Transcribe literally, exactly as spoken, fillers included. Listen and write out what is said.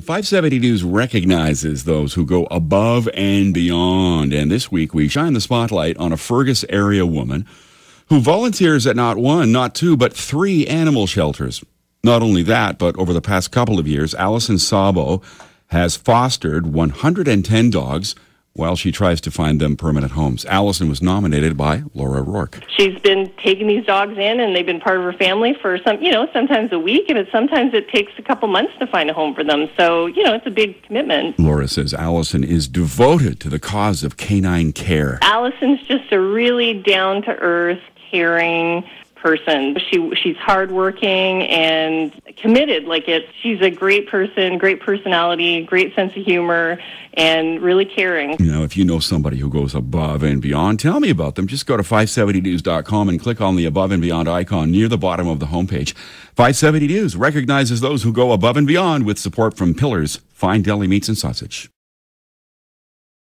problem. five seventy News recognizes those who go above and beyond. And this week, we shine the spotlight on a Fergus area woman who volunteers at not one, not two, but three animal shelters. Not only that, but over the past couple of years, Allison Sabo has fostered one hundred ten dogs while she tries to find them permanent homes. Allison was nominated by Laura Rourke. She's been taking these dogs in, and they've been part of her family for some, you know, sometimes a week, and it, sometimes it takes a couple months to find a home for them. So, you know, it's a big commitment. Laura says Allison is devoted to the cause of canine care. Allison's just a really down-to-earth, caring person. She she's hardworking and committed. Like it, she's a great person, great personality, great sense of humor, and really caring. You know, if you know somebody who goes above and beyond, tell me about them. Just go to five seventy news dot com and click on the above and beyond icon near the bottom of the homepage. five seventy News recognizes those who go above and beyond with support from Pillars, Fine Deli Meats and Sausage.